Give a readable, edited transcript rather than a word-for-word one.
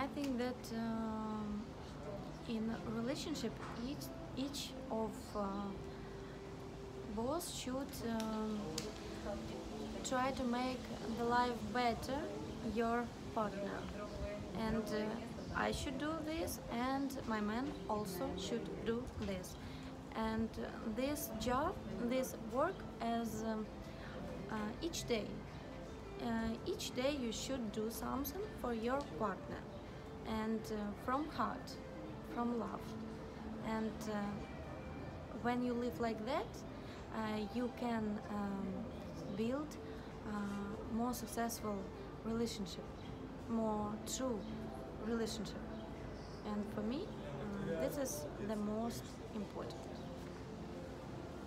I think that in relationship, each of both should try to make the life better your partner, and I should do this, and my man also should do this, and this job, this work as each day. Each day you should do something for your partner, and from heart, from love. And when you live like that, you can build more successful relationship, more true relationship. And for me, this is the most important.